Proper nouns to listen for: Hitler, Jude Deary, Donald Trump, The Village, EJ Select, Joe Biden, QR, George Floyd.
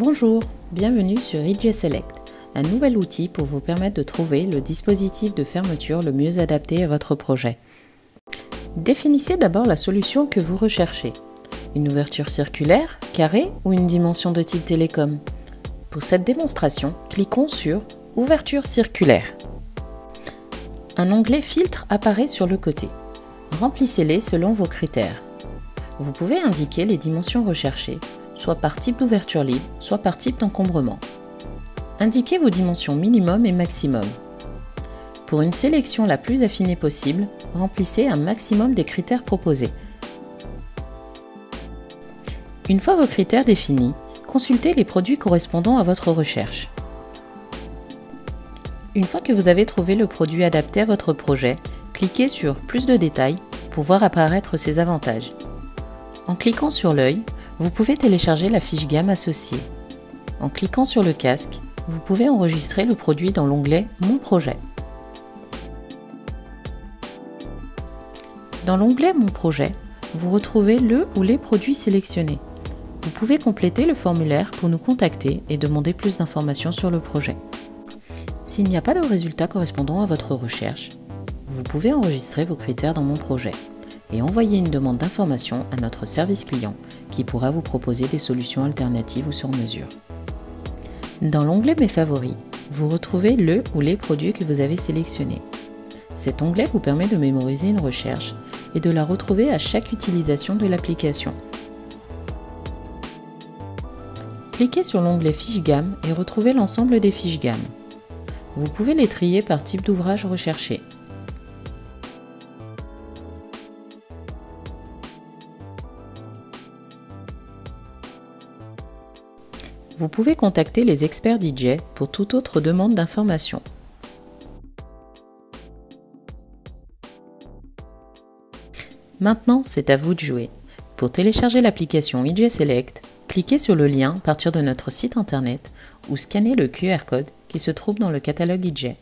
Bonjour, bienvenue sur EJ Select, un nouvel outil pour vous permettre de trouver le dispositif de fermeture le mieux adapté à votre projet. Définissez d'abord la solution que vous recherchez. Une ouverture circulaire, carrée ou une dimension de type télécom? Pour cette démonstration, cliquons sur « Ouverture circulaire ». Un onglet « Filtre » apparaît sur le côté. Remplissez-les selon vos critères. Vous pouvez indiquer les dimensions recherchées, soit par type d'ouverture libre, soit par type d'encombrement. Indiquez vos dimensions minimum et maximum. Pour une sélection la plus affinée possible, remplissez un maximum des critères proposés. Une fois vos critères définis, consultez les produits correspondant à votre recherche. Une fois que vous avez trouvé le produit adapté à votre projet, cliquez sur « Plus de détails » pour voir apparaître ses avantages. En cliquant sur l'œil, vous pouvez télécharger la fiche gamme associée. En cliquant sur le casque, vous pouvez enregistrer le produit dans l'onglet « Mon projet ». Dans l'onglet « Mon projet », vous retrouvez le ou les produits sélectionnés. Vous pouvez compléter le formulaire pour nous contacter et demander plus d'informations sur le projet. S'il n'y a pas de résultat correspondant à votre recherche, vous pouvez enregistrer vos critères dans « Mon projet » et envoyer une demande d'information à notre service client qui pourra vous proposer des solutions alternatives ou sur mesure. Dans l'onglet « Mes favoris », vous retrouvez le ou les produits que vous avez sélectionnés. Cet onglet vous permet de mémoriser une recherche et de la retrouver à chaque utilisation de l'application. Cliquez sur l'onglet « Fiches gamme » et retrouvez l'ensemble des fiches gamme. Vous pouvez les trier par type d'ouvrage recherché. Vous pouvez contacter les experts d'EJ pour toute autre demande d'information. Maintenant, c'est à vous de jouer. Pour télécharger l'application EJ Select, cliquez sur le lien à partir de notre site internet ou scannez le QR code qui se trouve dans le catalogue EJ.